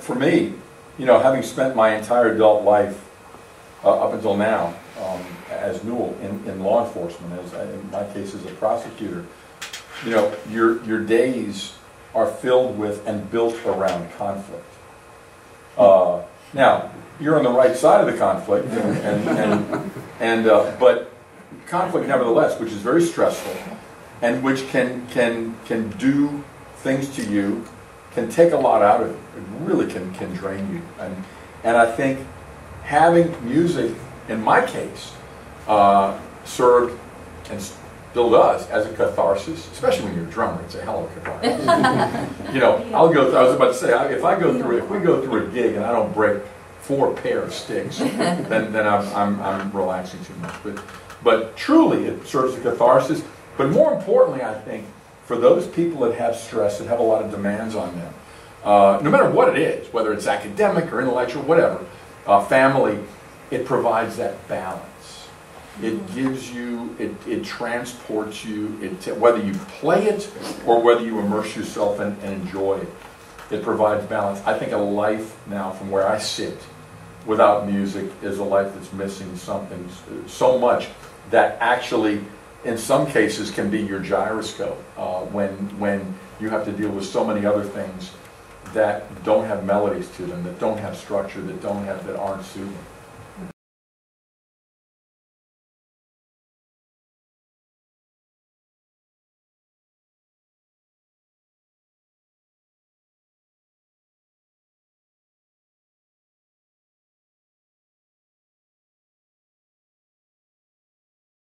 For me, you know, having spent my entire adult life up until now as Newell in law enforcement, as in my case as a prosecutor, you know, your days are filled with and built around conflict. Now, you're on the right side of the conflict, but conflict nevertheless, which is very stressful, and which can do things to you. Can take a lot out of you. It really can drain you. And I think having music, in my case, served and still does as a catharsis, especially when you're a drummer. It's a hell of a catharsis. You know, I'll go. I was about to say, if we go through a gig and I don't break 4 pair of sticks, then I'm relaxing too much. But truly, it serves a catharsis. But more importantly, I think, for those people that have stress, that have a lot of demands on them, no matter what it is, whether it's academic or intellectual, whatever, family, it provides that balance. It gives you, it transports you, whether you play it or whether you immerse yourself and enjoy it, it provides balance. I think a life now, from where I sit, without music is a life that's missing something so much that actually, in some cases, can be your gyroscope when you have to deal with so many other things that don't have melodies to them, that don't have structure, that aren't soothing.